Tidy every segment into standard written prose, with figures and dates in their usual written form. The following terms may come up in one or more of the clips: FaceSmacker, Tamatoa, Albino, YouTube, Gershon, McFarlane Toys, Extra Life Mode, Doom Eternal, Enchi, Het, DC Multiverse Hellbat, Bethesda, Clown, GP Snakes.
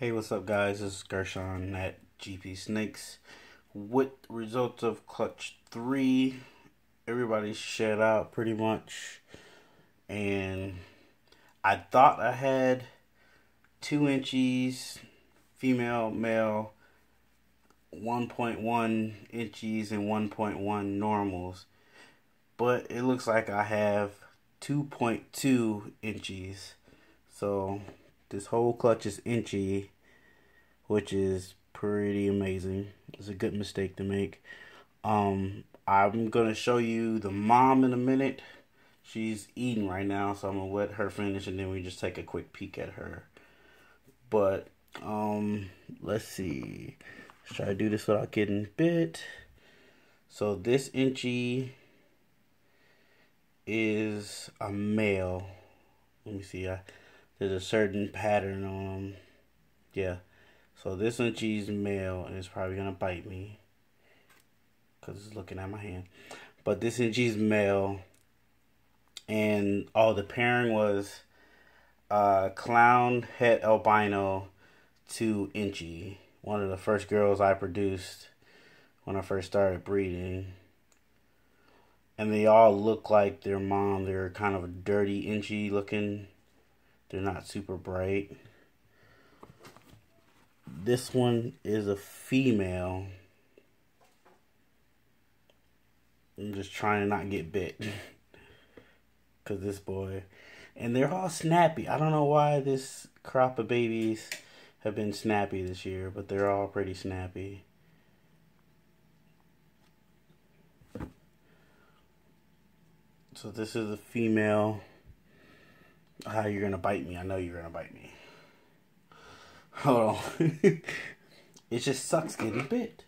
Hey, what's up guys, this is Gershon at GP Snakes with results of Clutch 3. Everybody shut out pretty much, and I thought I had two Enchis, female, male, 1.1 Enchis and 1.1 normals, but it looks like I have 2.2 Enchis, so this whole clutch is Enchi, which is pretty amazing. It's a good mistake to make. I'm going to show you the mom in a minute. She's eating right now, so I'm going to let her finish, and then we just take a quick peek at her. But, let's see. Let's try to do this without getting bit. So this Enchi is a male. Let me see. There's a certain pattern on them. Yeah. So this Enchi's male, and it's probably going to bite me because it's looking at my hand. But this Enchi's male, and all the pairing was Clown Het Albino to Enchi. One of the first girls I produced when I first started breeding. And they all look like their mom. They're kind of a dirty Enchi looking. They're not super bright. This one is a female. I'm just trying to not get bit. Because this boy. And they're all snappy. I don't know why this crop of babies have been snappy this year. But they're all pretty snappy. So this is a female. Ah, you're gonna bite me. I know you're gonna bite me. Hold on. It just sucks getting bit.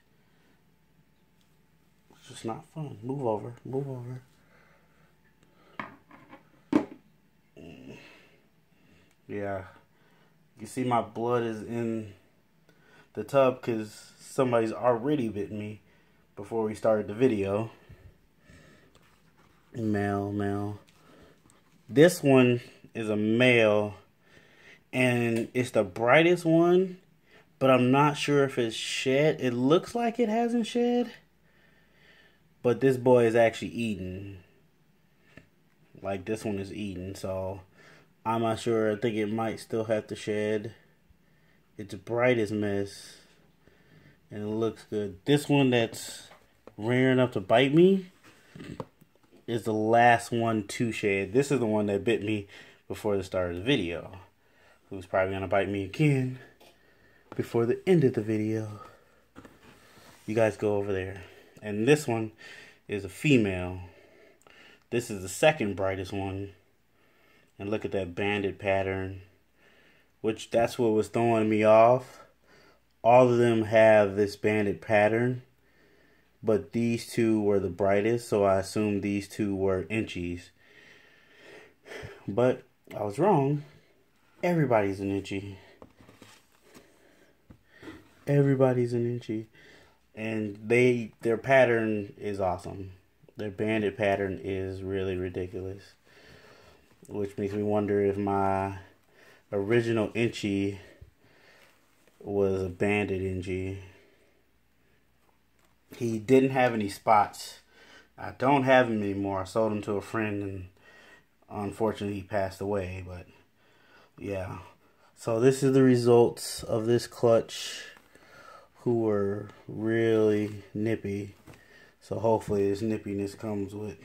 It's just not fun. Move over. Move over. Yeah. You see my blood is in the tub because somebody's already bitten me before we started the video. Male. This one is a male, and it's the brightest one, but I'm not sure if it's shed. It looks like it hasn't shed, but this boy is actually eating. Like, this one is eating, so I'm not sure. I think it might still have to shed. It's bright as mess, and it looks good. This one that's rearing up to bite me is the last one to shed. This is the one that bit me before the start of the video, who's probably gonna bite me again before the end of the video. You guys go over there. And this one is a female. This is the second brightest one, and look at that banded pattern, which that's what was throwing me off. All of them have this banded pattern, but these two were the brightest, so I assumed these two were Enchis. But I was wrong. Everybody's an Enchi. Everybody's an Enchi. And their pattern is awesome. Their banded pattern is really ridiculous. Which makes me wonder if my original Enchi was a banded Enchi. He didn't have any spots. I don't have him anymore. I sold him to a friend, and unfortunately he passed away. But yeah, so this is the results of this clutch, who were really nippy. So hopefully this nippiness comes with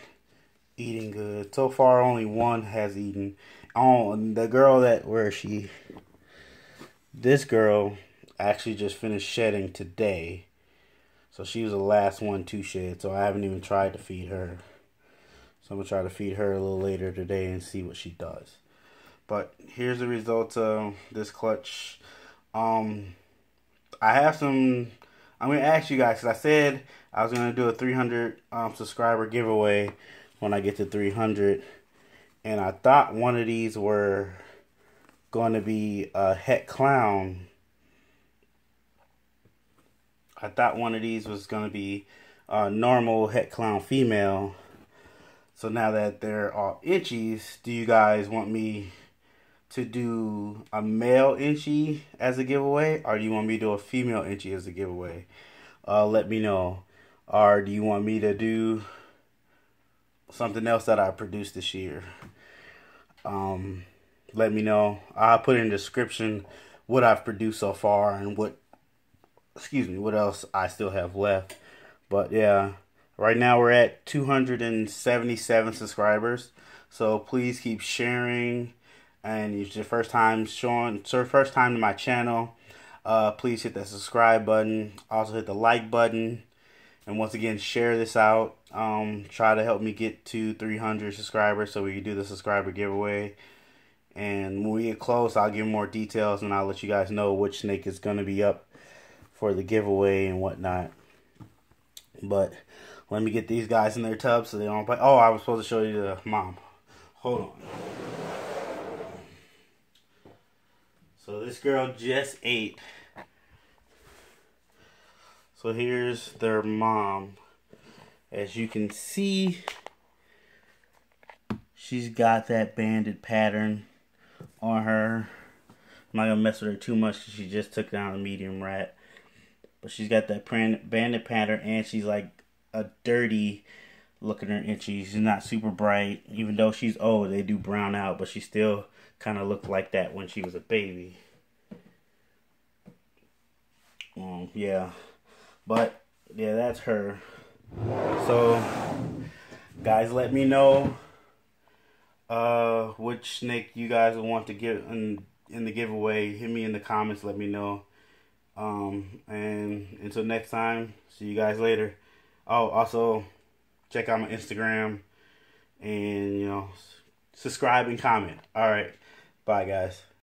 eating good. So far only one has eaten. Oh, the girl that, where is she? This girl actually just finished shedding today, so she was the last one to shed, so I haven't even tried to feed her. So I'm going to try to feed her a little later today and see what she does. But here's the results of this clutch. I have some... I'm going to ask you guys, because I said I was going to do a 300 subscriber giveaway when I get to 300. And I thought one of these were going to be a Het Clown. I thought one of these was going to be a normal Het Clown female. So now that they're all Enchis, do you guys want me to do a male Enchi as a giveaway, or do you want me to do a female Enchi as a giveaway? Let me know. Or do you want me to do something else that I produced this year? Let me know. I'll put in the description what I've produced so far and what, excuse me, what else I still have left. But yeah, right now we're at 277 subscribers. So please keep sharing. And if it's your first time to my channel, please hit that subscribe button. Also hit the like button. And once again, share this out. Try to help me get to 300 subscribers so we can do the subscriber giveaway. And when we get close, I'll give more details and I'll let you guys know which snake is going to be up for the giveaway and whatnot. But let me get these guys in their tub so they don't play. Oh, I was supposed to show you the mom. Hold on. So this girl just ate. So here's their mom. As you can see, she's got that banded pattern on her. I'm not gonna mess with her too much because she just took down a medium rat. But she's got that banded pattern, and she's like a dirty looking her Enchi. She's not super bright. Even though she's old, they do brown out, but she still kind of looked like that when she was a baby. Yeah. But yeah, that's her. So guys, let me know which snake you guys would want to get in the giveaway. Hit me in the comments, let me know. And until next time, see you guys later. Oh, also check out my Instagram and, you know, subscribe and comment. All right. Bye, guys.